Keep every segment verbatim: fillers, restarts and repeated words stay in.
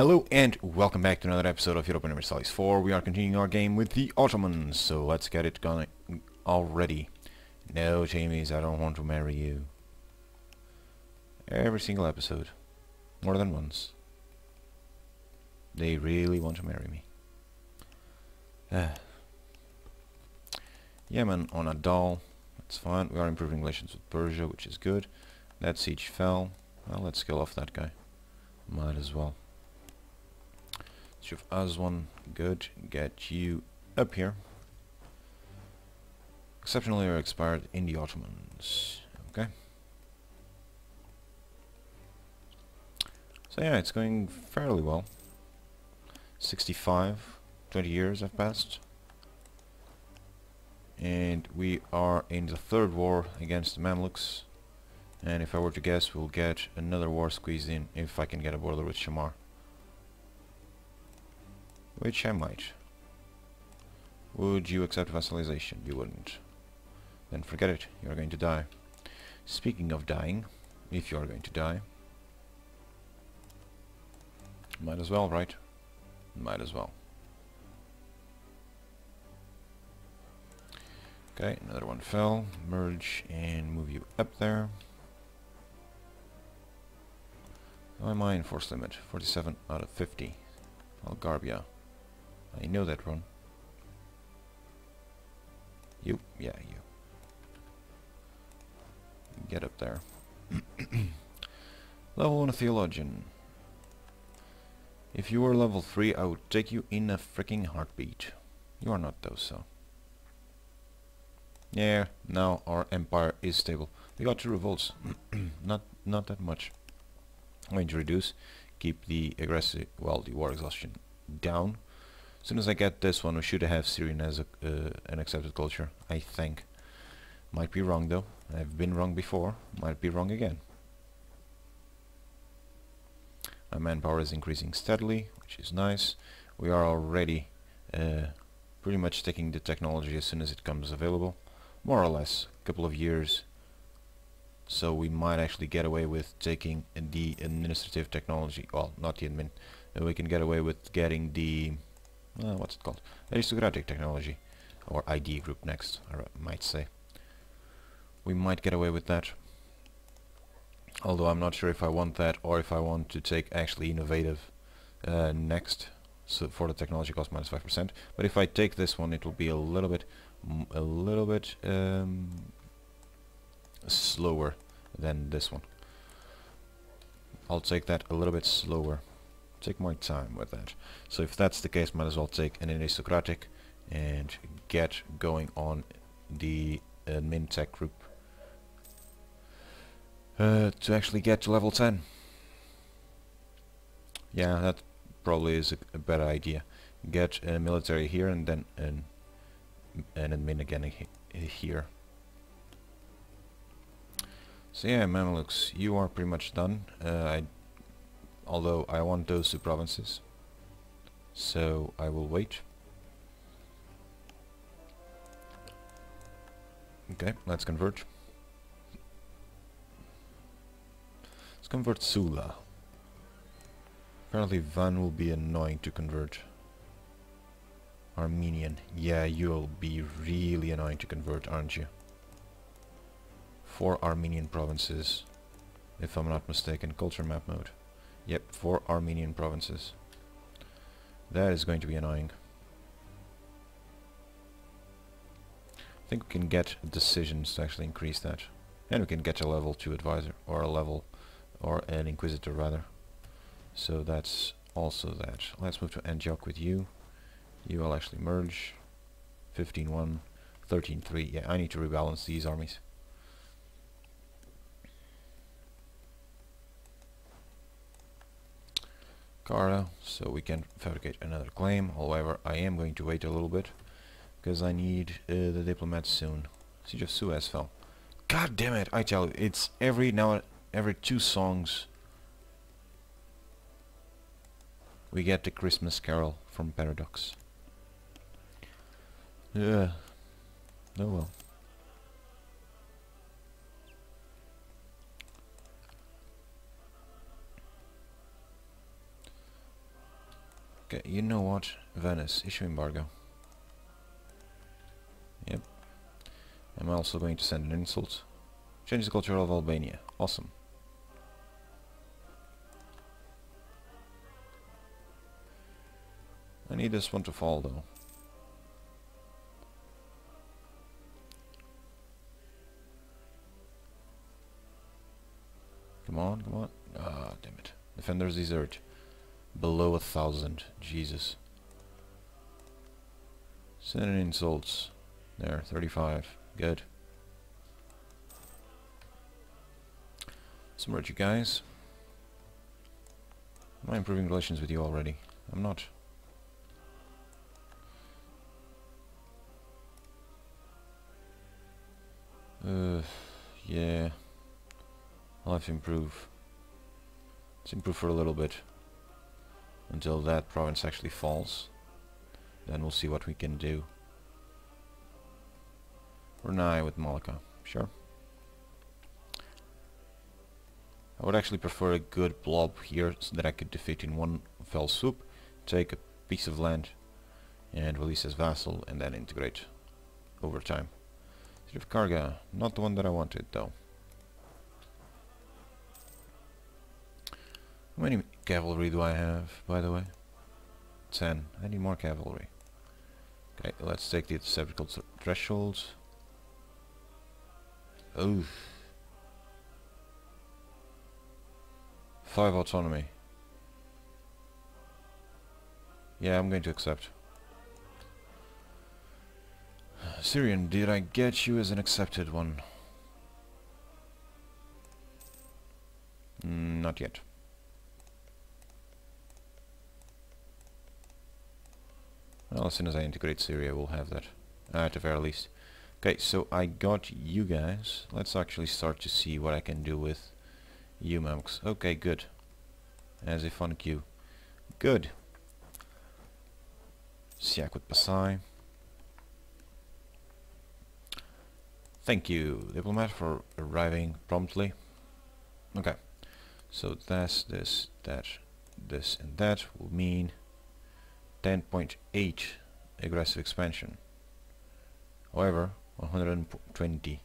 Hello and welcome back to another episode of Europa Universalis four. We are continuing our game with the Ottomans, so let's get it going already. No, Jamies, I don't want to marry you. Every single episode. More than once. They really want to marry me. Uh. Yemen on a doll. That's fine. We are improving relations with Persia, which is good. That siege fell. Well, let's kill off that guy. Might as well. Of Aswan, good. Get you up here. Exceptionally are expired in the Ottomans. Okay. So yeah, it's going fairly well. sixty-five, twenty years have passed, and we are in the third war against the Mamluks. And if I were to guess, we'll get another war squeezed in if I can get a border with Shamar. Which I might. Would you accept vassalization? You wouldn't. Then forget it. You're going to die. Speaking of dying, if you're going to die, might as well, right? Might as well. Okay, another one fell. Merge and move you up there. How am I in force limit? forty-seven out of fifty. Algarbia. I know that one. You, yeah, you. Get up there. Level one theologian. If you were level three, I would take you in a freaking heartbeat. You are not though, so. Yeah, now our empire is stable. We got two revolts. not, not that much. I'm going to reduce. Keep the aggressive, well, the war exhaustion down. As soon as I get this one, we should have Syrian as a, uh, an accepted culture, I think. Might be wrong though. I've been wrong before. Might be wrong again. My manpower is increasing steadily, which is nice. We are already uh, pretty much taking the technology as soon as it comes available, more or less. A couple of years. So we might actually get away with taking the administrative technology, well, not the admin, uh, we can get away with getting the, uh, what's it called, aristocratic technology, or I D group next, I might say. We might get away with that, although I'm not sure if I want that, or if I want to take actually innovative uh, next, so for the technology cost minus five percent, but if I take this one, it will be a little bit, m a little bit, um, slower than this one. I'll take that a little bit slower. Take my time with that. So if that's the case, might as well take an aristocratic and get going on the uh, min tech group uh, to actually get to level ten. Yeah, that probably is a, a better idea. Get a military here and then an, an admin again here. So yeah, Mamluks, you are pretty much done. Uh, I, although I want those two provinces, so I will wait. Okay, let's convert. Let's convert Sula. Apparently Van will be annoying to convert. Armenian, yeah, you'll be really annoying to convert, aren't you? Four Armenian provinces, if I'm not mistaken. Culture map mode. Yep, four Armenian provinces. That is going to be annoying. I think we can get decisions to actually increase that. And we can get a level two advisor, or a level, or an inquisitor rather. So that's also that. Let's move to Antioch with you. You will actually merge. fifteen one, thirteen three. Yeah, I need to rebalance these armies. So we can fabricate another claim. However, I am going to wait a little bit because I need uh, the diplomats soon. Siege of Suez fell. God damn it! I tell you, it's every now every two songs we get the Christmas Carol from Paradox. Yeah. No, well. Okay, you know what? Venice, issue embargo. Yep. I'm also going to send an insult. Change the culture of Albania. Awesome. I need this one to fall, though. Come on, come on. Ah, damn it. Defenders desert. Below a thousand. Jesus. Send in insults. There, thirty-five. Good. Let's merge you guys. Am I improving relations with you already? I'm not. Uh, yeah. I'll have to improve. Let's improve for a little bit. Until that province actually falls. Then we'll see what we can do. Brunei with Malacca, sure. I would actually prefer a good blob here so that I could defeat in one fell swoop, take a piece of land and release as vassal and then integrate over time. City of Karga, not the one that I wanted though. How many cavalry do I have, by the way? ten. I need more cavalry. Okay, let's take the sceptical thresholds. Oof. five autonomy. Yeah, I'm going to accept. Syrian, did I get you as an accepted one? Mm, not yet. Well, as soon as I integrate Syria, we'll have that. At the very least. Okay, so I got you guys. Let's actually start to see what I can do with you Mamluks. Okay, good. As if on cue. Good. Siak with Pasi. Thank you, diplomat, for arriving promptly. Okay. So that's this, that, this, and that will mean ten point eight aggressive expansion. However, one hundred twenty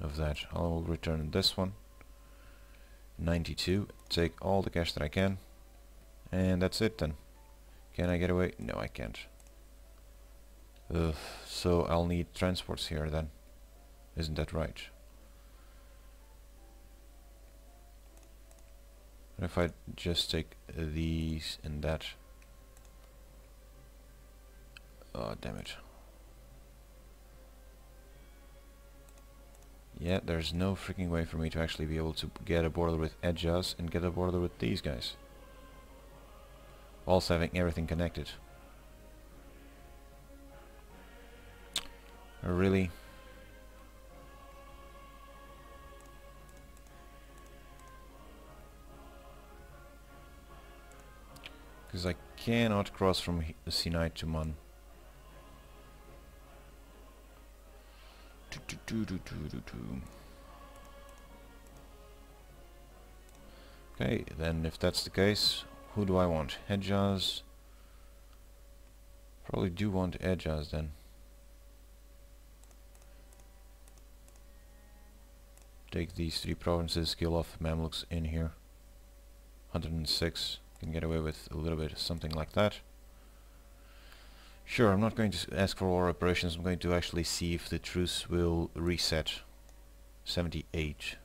of that. I'll return this one. ninety-two. Take all the cash that I can. And that's it then. Can I get away? No, I can't. Ugh, so I'll need transports here then. Isn't that right? What if I just take these and that? Oh, damn it. Yeah, there's no freaking way for me to actually be able to get a border with Hejaz and get a border with these guys. Also having everything connected. Really? Because I cannot cross from Sinai to Man. Okay, then if that's the case, who do I want? Hejaz. Probably do want Hejaz then. Take these three provinces, kill off Mamluks in here. one hundred six. Can get away with a little bit of something like that. Sure, I'm not going to ask for war operations, I'm going to actually see if the truce will reset. seventy-eight.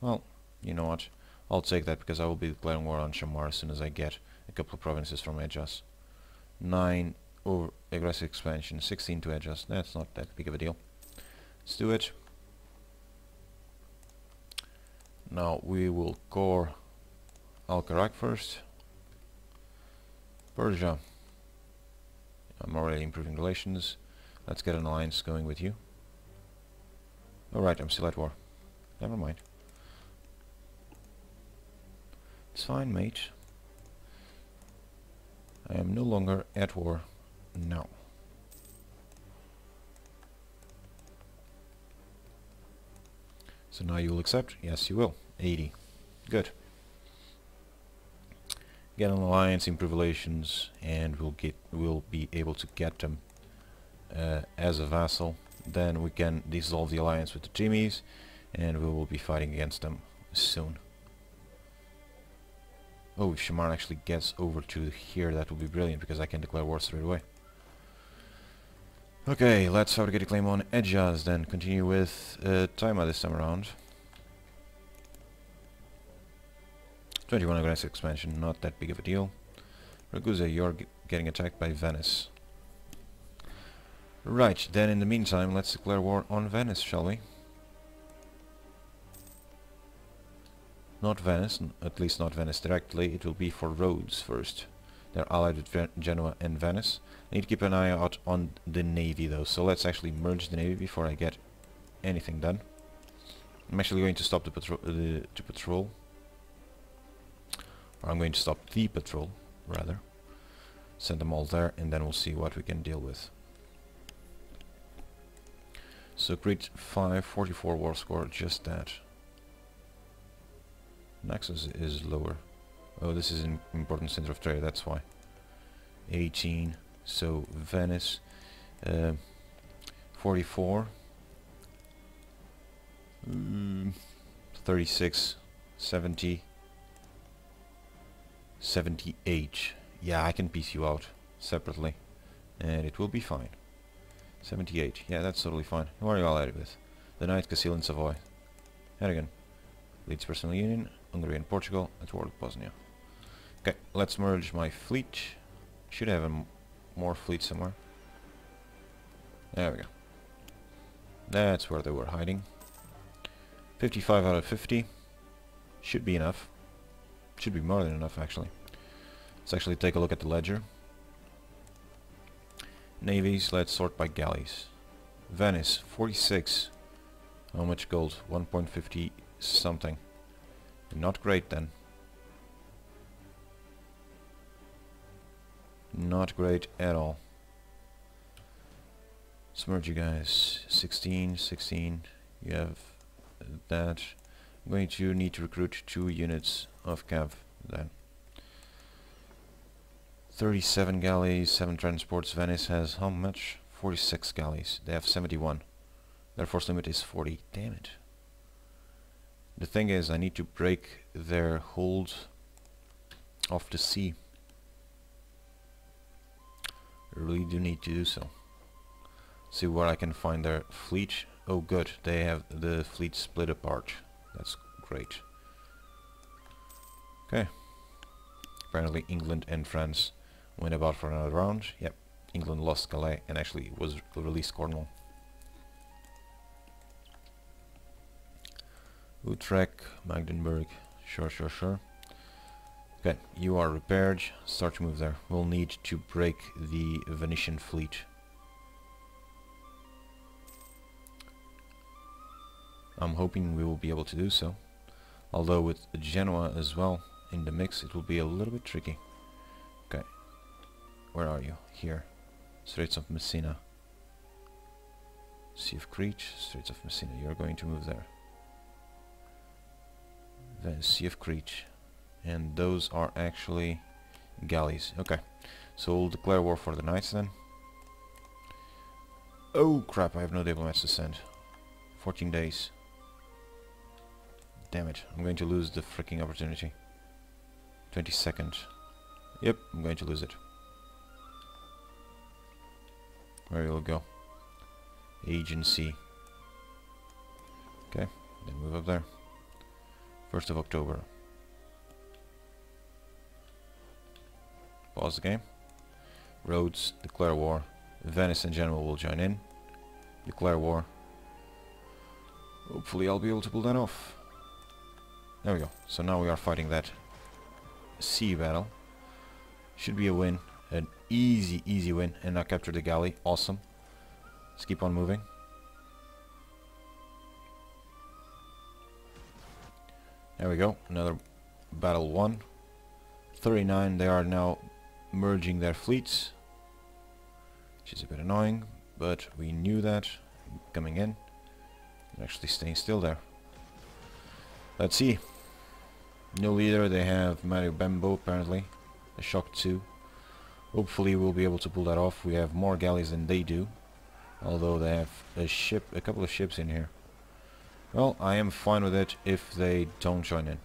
Well, you know what, I'll take that because I will be declaring war on Shamar as soon as I get a couple of provinces from Hejaz. nine over aggressive expansion, sixteen to Hejaz, that's not that big of a deal. Let's do it. Now we will core Al-Karak first. Persia. I'm already improving relations. Let's get an alliance going with you. Alright, I'm still at war. Never mind. It's fine, mate. I am no longer at war now. So now you will accept? Yes, you will. eighty. Good. get an alliance, improve relations, and we'll get we'll be able to get them uh, as a vassal. Then we can dissolve the alliance with the Jimmys, and we will be fighting against them soon. Oh, if Shamar actually gets over to here, that would be brilliant, because I can declare war straight away. Okay, let's fabricate a claim on Hejaz, then continue with uh, Taima this time around. twenty-one aggressive expansion, not that big of a deal. Ragusa, you're g getting attacked by Venice. Right, then in the meantime, let's declare war on Venice, shall we? Not Venice, n at least not Venice directly, it will be for Rhodes first. They're allied with Gen Genoa and Venice. I need to keep an eye out on the navy though, so let's actually merge the navy before I get anything done. I'm actually going to stop the, patro the to patrol. Or I'm going to stop the patrol, rather. Send them all there, and then we'll see what we can deal with. So Crete five, forty-four war score, just that. Naxos is lower. Oh, this is an important center of trade, that's why. eighteen, so Venice, uh, forty-four, mm, thirty-six, seventy, seventy-eight. Yeah, I can piece you out separately, and it will be fine. seventy-eight, yeah, that's totally fine. Who are you allied with? The Knight, Castile and Savoy. Herigan leads personal union. Hungary and Portugal at war with Bosnia. Okay, let's merge my fleet. Should have a m more fleet somewhere. There we go. That's where they were hiding. fifty-five out of fifty. Should be enough. Should be more than enough, actually. Let's actually take a look at the ledger. Navies, let's sort by galleys. Venice, forty-six. How much gold? one point five zero something. Not great then. Not great at all. Let's merge you guys. sixteen, sixteen. You have that. I'm going to need to recruit two units of cav then. thirty-seven galleys, seven transports. Venice has how much? forty-six galleys. They have seventy-one. Their force limit is forty. Damn it. The thing is, I need to break their hold of the sea. I really do need to do so. See where I can find their fleet. Oh good, they have the fleet split apart. That's great. Okay. Apparently England and France went about for another round. Yep, England lost Calais and actually was released Cornwall. Utrecht, Magdeburg, sure, sure, sure. Okay, you are repaired. Start to move there. We'll need to break the Venetian fleet. I'm hoping we will be able to do so. Although with Genoa as well in the mix, it will be a little bit tricky. Okay, where are you? Here. Straits of Messina. Sea of Crete, Straits of Messina. You're going to move there. Then Sea of Crete, and those are actually galleys. Okay, so we'll declare war for the Knights then. Oh crap, I have no diplomats to send. fourteen days. Damn it, I'm going to lose the freaking opportunity. twenty-second. Yep, I'm going to lose it. Where will it go? Agency. Okay, then move up there. first of October. Pause the game. Rhodes, declare war. Venice and Genoa will join in. Declare war. Hopefully I'll be able to pull that off. There we go. So now we are fighting that sea battle. Should be a win. An easy, easy win. And I captured the galley. Awesome. Let's keep on moving. There we go, another battle won. thirty-nine, they are now merging their fleets, which is a bit annoying, but we knew that coming in. They're actually staying still there. Let's see. No leader, they have Mario Bembo apparently. a shock too. Hopefully we'll be able to pull that off. We have more galleys than they do, although they have a ship, a couple of ships in here. Well, I am fine with it if they don't join in.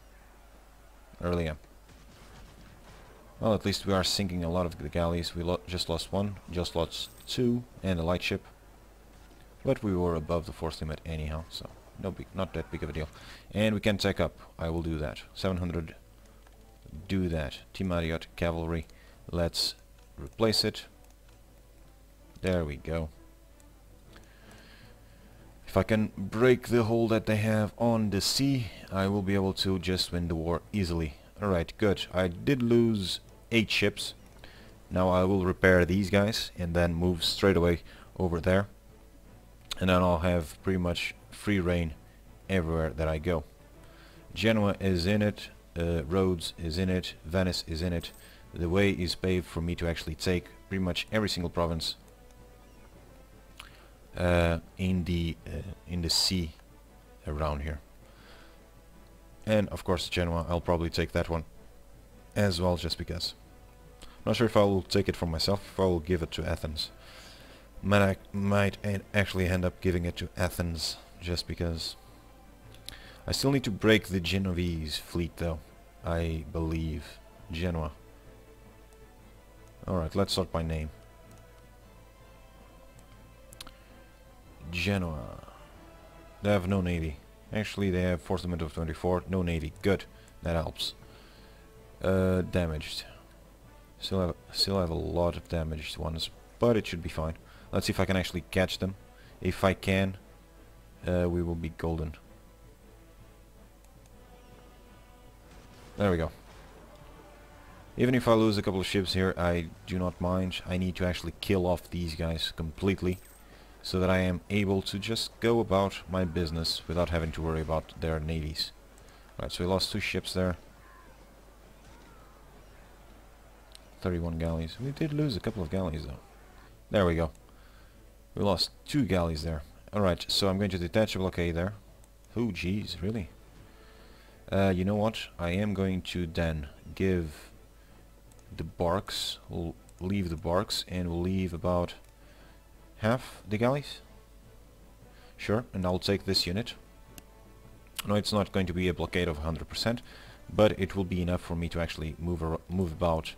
I really am. Well, at least we are sinking a lot of the galleys. We lo just lost one, just lost two, and a lightship. But we were above the force limit anyhow, so no big, not that big of a deal. And we can take up. I will do that. seven hundred. Do that. Timuriot cavalry. Let's replace it. There we go. If I can break the hole that they have on the sea, I will be able to just win the war easily. Alright, good. I did lose eight ships. Now I will repair these guys and then move straight away over there. And then I'll have pretty much free reign everywhere that I go. Genoa is in it. Uh, Rhodes is in it. Venice is in it. The way is paved for me to actually take pretty much every single province Uh, in the uh, in the sea around here, and of course Genoa. I'll probably take that one as well, just because. Not sure if I will take it for myself. If I will give it to Athens, might I might actually end up giving it to Athens, just because. I still need to break the Genovese fleet, though. I believe Genoa. All right, let's sort by name. Genoa. They have no navy. Actually, they have force limit of twenty-four. No navy. Good. That helps. Uh, damaged. Still have still have a lot of damaged ones, but it should be fine. Let's see if I can actually catch them. If I can, uh, we will be golden. There we go. Even if I lose a couple of ships here, I do not mind. I need to actually kill off these guys completely, so that I am able to just go about my business without having to worry about their navies. Right, so we lost two ships there. thirty-one galleys. We did lose a couple of galleys, though. There we go. We lost two galleys there. Alright, so I'm going to detach a blockade there. Oh, jeez, really? Uh, you know what? I am going to then give the barks. We'll leave the barks, and we'll leave about half the galleys. Sure, and I'll take this unit. No, it's not going to be a blockade of one hundred percent, but it will be enough for me to actually move ar move about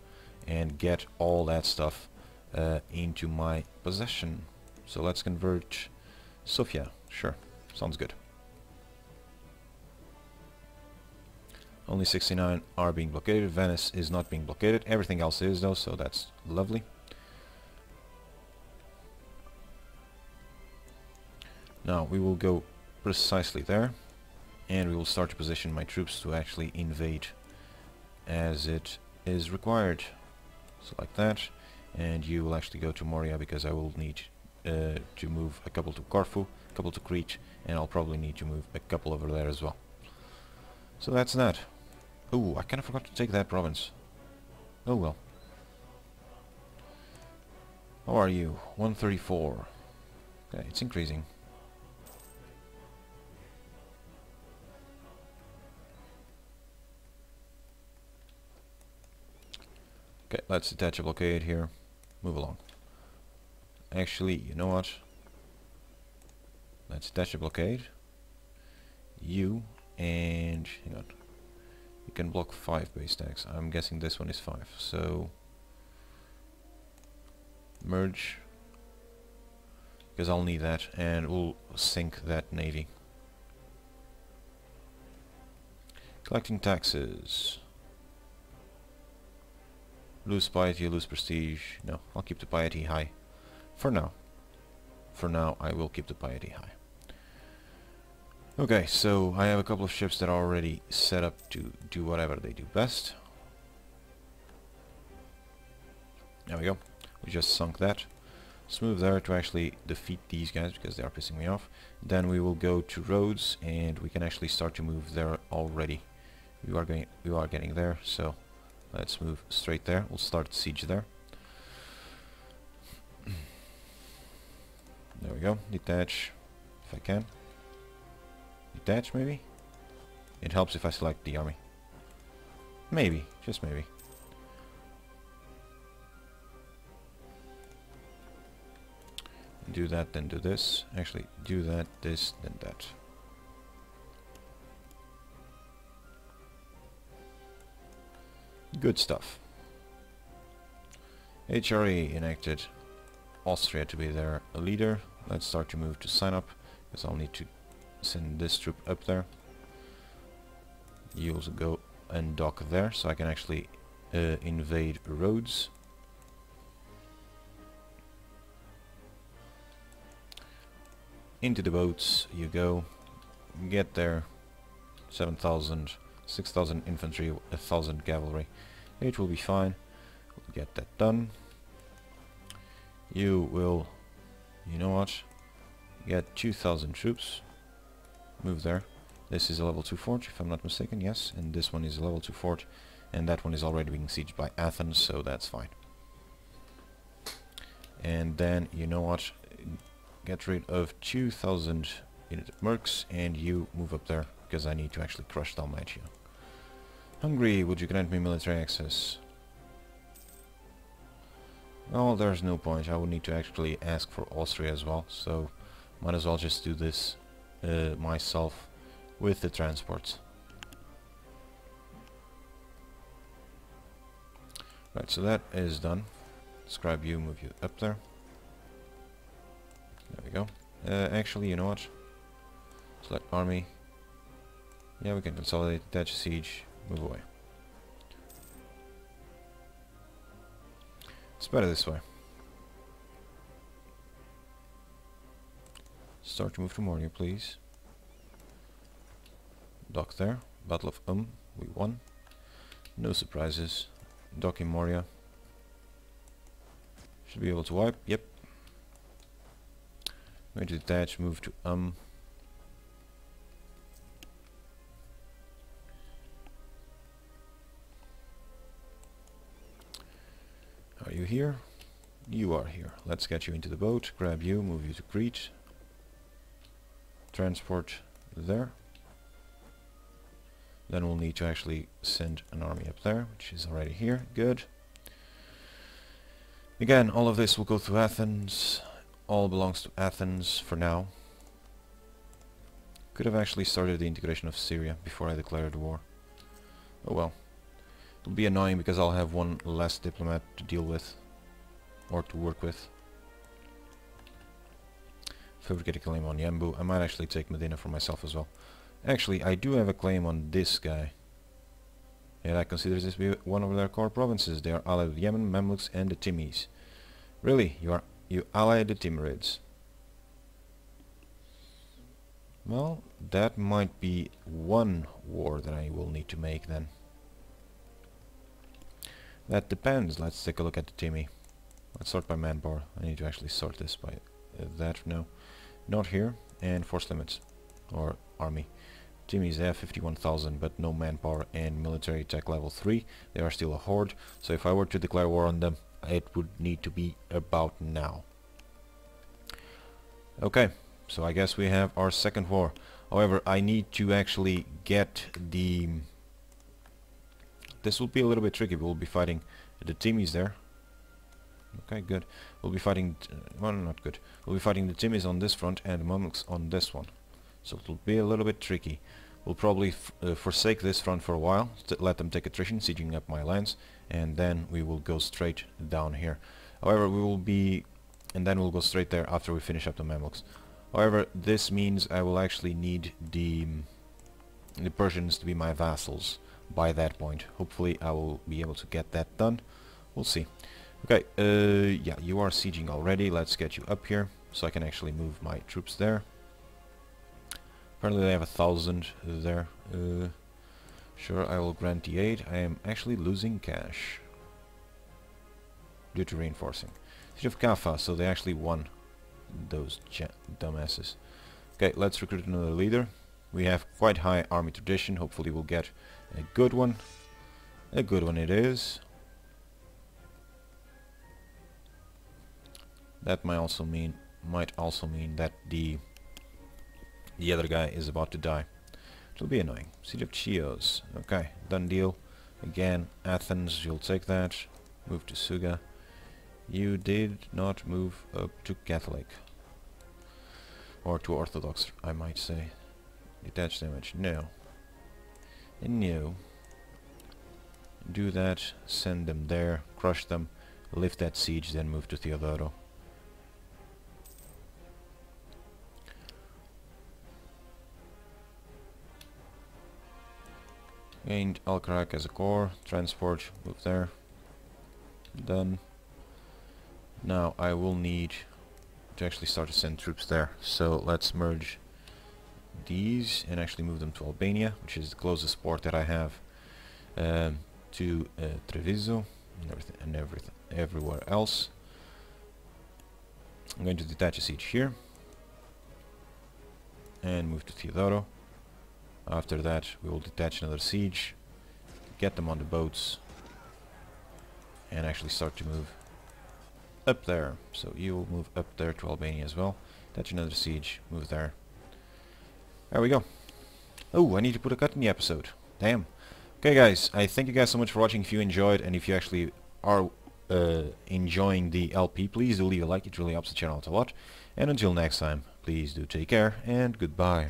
and get all that stuff uh, into my possession. So let's convert Sofia. Sure, sounds good. Only sixty-nine are being blockaded. Venice is not being blockaded. Everything else is, though, so that's lovely. Now we will go precisely there, and we will start to position my troops to actually invade as it is required. So like that, and you will actually go to Moria, because I will need uh, to move a couple to Corfu, a couple to Crete, and I'll probably need to move a couple over there as well. So that's that. Ooh, I kind of forgot to take that province. Oh well. How are you? one thirty-four. Okay, it's increasing. Okay, let's detach a blockade here. Move along. Actually, you know what? Let's detach a blockade. You and... hang on. You can block five base stacks. I'm guessing this one is five. So... merge. Because I'll need that, and we'll sink that navy. Collecting taxes. Lose piety, lose prestige. No, I'll keep the piety high. For now. For now, I will keep the piety high. Okay, so I have a couple of ships that are already set up to do whatever they do best. There we go. We just sunk that. Smooth there to actually defeat these guys, because they are pissing me off. Then we will go to Rhodes, and we can actually start to move there already. We are going, we are getting there, so... let's move straight there. We'll start siege there. There we go. Detach, if I can. Detach, maybe? It helps if I select the army. Maybe. Just maybe. do that, then do this. Actually, do that, this, then that. Good stuff. H R E enacted Austria to be their leader. Let's start to move to sign up, because I'll need to send this troop up there. You also go and dock there, so I can actually uh, invade Rhodes. Into the boats you go, get there, seven thousand, six thousand infantry, one thousand cavalry. It will be fine, we'll get that done. You will, you know what, get two thousand troops, move there. This is a level two fort, if I'm not mistaken, yes, and this one is a level two fort, and that one is already being sieged by Athens, so that's fine. And then, you know what, get rid of two thousand mercs and you move up there, because I need to actually crush Dalmatia. Hungary, would you grant me military access? Oh, there's no point. I would need to actually ask for Austria as well, so might as well just do this uh, myself with the transports. Right, so that is done. Scribe you, move you up there. There we go. Uh, actually, you know what? Select army. Yeah, we can consolidate, attach siege, move away. It's better this way. Start to move to Moria, please. Dock there. Battle of Um. We won. No surprises. Dock in Moria. Should be able to wipe. Yep. Major detach, move to um. Are you here? You are here. Let's get you into the boat, grab you, move you to Crete. Transport there. Then we'll need to actually send an army up there, which is already here. Good. Again, all of this will go through Athens. All belongs to Athens for now. Could have actually started the integration of Syria before I declared war. Oh well. It'll be annoying because I'll have one less diplomat to deal with. Or to work with. Fabricate a claim on Yambu. I might actually take Medina for myself as well. Actually, I do have a claim on this guy. Yeah, that considers this to be one of their core provinces. They are allied with Yemen, Mamluks and the Timis. Really, you are... You ally the Timurids. Well, that might be one war that I will need to make then. That depends. Let's take a look at the Timi. Let's sort by manpower. I need to actually sort this by uh, that. No, not here. And force limits. Or army. Timis have fifty-one thousand, but no manpower and military attack level three. They are still a horde. So if I were to declare war on them, it would need to be about now. Okay, so I guess we have our second war. However, I need to actually get the... This will be a little bit tricky. We'll be fighting the Timis there. Okay, good. We'll be fighting... T well, not good. We'll be fighting the Timis on this front and the Mamluks on this one. So it'll be a little bit tricky. We'll probably f uh, forsake this front for a while, to let them take attrition, sieging up my lands, and then we will go straight down here. However, we will be... and then we'll go straight there after we finish up the Mamluks. However, this means I will actually need the, the Persians to be my vassals by that point. Hopefully I will be able to get that done. We'll see. Okay, uh, yeah, you are sieging already. Let's get you up here, so I can actually move my troops there. Apparently they have a thousand there. Uh, sure, I will grant the aid. I am actually losing cash due to reinforcing. Siege of Kaffa, so they actually won, those dumbasses. Okay, let's recruit another leader. We have quite high army tradition. Hopefully we'll get a good one. A good one it is. That might also mean might also mean that the The other guy is about to die. It'll be annoying. Siege of Chios. Okay, done deal. Again, Athens, you'll take that. Move to Suga. You did not move up to Catholic. Or too orthodox, I might say. Detached damage, no. No. Do that, send them there, crush them, lift that siege, then move to Theodoro. Gained Alcarak as a core, transport, move there. Done. Now I will need to actually start to send troops there, so let's merge these and actually move them to Albania, which is the closest port that I have um, to uh, Treviso and everything, and everything everywhere else. I'm going to detach a siege here and move to Theodoro. After that we will detach another siege, get them on the boats and actually start to move up there. So you will move up there to Albania as well. Detach another siege, move there. There we go. Oh, I need to put a cut in the episode. Damn. Okay guys, I thank you guys so much for watching. If you enjoyed and if you actually are uh, enjoying the L P, please do leave a like. It really helps the channel out a lot. And until next time, please do take care and goodbye.